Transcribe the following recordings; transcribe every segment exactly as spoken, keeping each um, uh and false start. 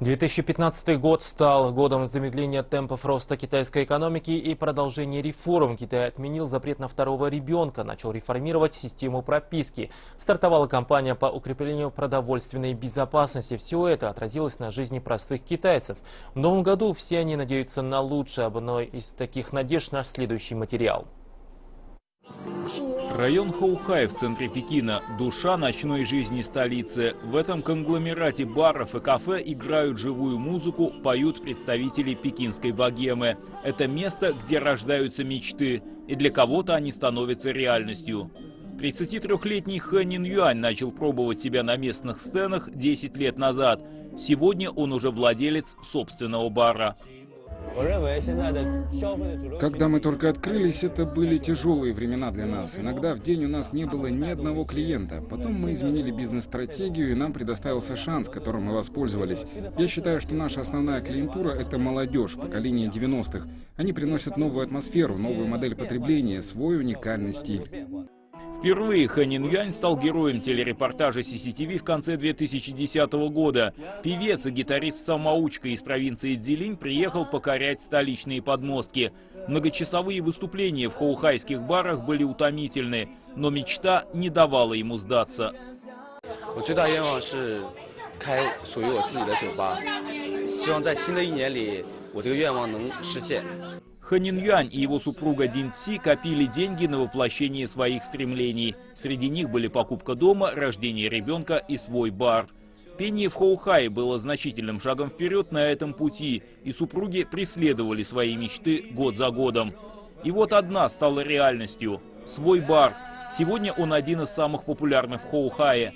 две тысячи пятнадцатый год стал годом замедления темпов роста китайской экономики и продолжения реформ. Китай отменил запрет на второго ребенка, начал реформировать систему прописки. Стартовала кампания по укреплению продовольственной безопасности. Все это отразилось на жизни простых китайцев. В новом году все они надеются на лучшее. Об одной из таких надежд наш следующий материал. Район Хоухай в центре Пекина – душа ночной жизни столицы. В этом конгломерате баров и кафе играют живую музыку, поют представители пекинской богемы. Это место, где рождаются мечты, и для кого-то они становятся реальностью. тридцатитрёхлетний Хэ Нинъюань начал пробовать себя на местных сценах десять лет назад. Сегодня он уже владелец собственного бара. Когда мы только открылись, это были тяжелые времена для нас. Иногда в день у нас не было ни одного клиента. Потом мы изменили бизнес-стратегию, и нам предоставился шанс, которым мы воспользовались. Я считаю, что наша основная клиентура – это молодежь, поколение девяностых. Они приносят новую атмосферу, новую модель потребления, свой уникальный стиль. Впервые Хэ Нинъюань стал героем телерепортажа си си ти ви в конце две тысячи десятого года. Певец и гитарист-самоучка из провинции Цзилинь приехал покорять столичные подмостки. Многочасовые выступления в хоухайских барах были утомительны, но мечта не давала ему сдаться. Хэ Нинъюань и его супруга Дин Ци копили деньги на воплощение своих стремлений. Среди них были покупка дома, рождение ребенка и свой бар. Пение в Хоухае было значительным шагом вперед на этом пути, и супруги преследовали свои мечты год за годом. И вот одна стала реальностью – свой бар. Сегодня он один из самых популярных в Хоухае.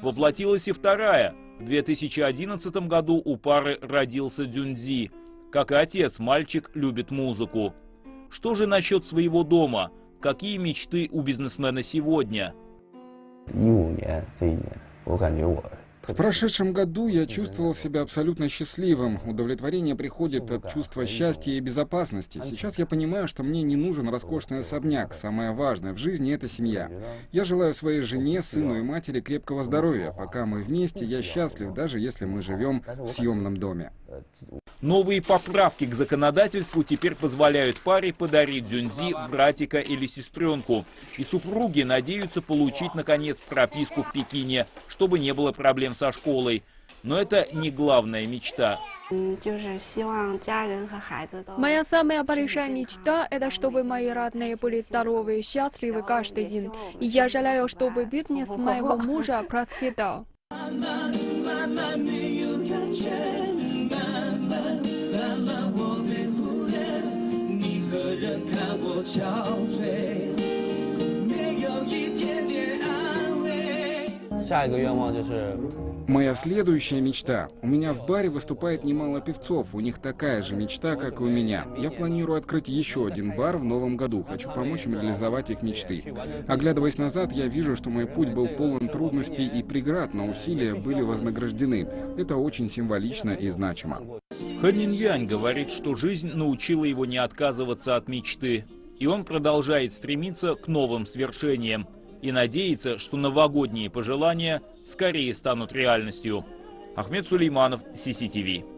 Воплотилась и вторая. В две тысячи одиннадцатом году у пары родился Цзюньци. Как и отец, мальчик любит музыку. Что же насчет своего дома? Какие мечты у бизнесмена сегодня? В прошедшем году я чувствовал себя абсолютно счастливым. Удовлетворение приходит от чувства счастья и безопасности. Сейчас я понимаю, что мне не нужен роскошный особняк. Самое важное в жизни – это семья. Я желаю своей жене, сыну и матери крепкого здоровья. Пока мы вместе, я счастлив, даже если мы живем в съемном доме. Новые поправки к законодательству теперь позволяют паре подарить Цзюньци братика или сестренку. И супруги надеются получить, наконец, прописку в Пекине, чтобы не было проблем со школой. Но это не главная мечта. Моя самая большая мечта – это чтобы мои родные были здоровы и счастливы каждый день. И я желаю, чтобы бизнес моего мужа процветал. Моя следующая мечта. У меня в баре выступает немало певцов. У них такая же мечта, как и у меня. Я планирую открыть еще один бар в новом году. Хочу помочь им реализовать их мечты. Оглядываясь назад, я вижу, что мой путь был полон трудностей и преград, но усилия были вознаграждены. Это очень символично и значимо. Хэ Нинъюань говорит, что жизнь научила его не отказываться от мечты. И он продолжает стремиться к новым свершениям. И надеется, что новогодние пожелания скорее станут реальностью. Ахмед Сулейманов, си си ти ви.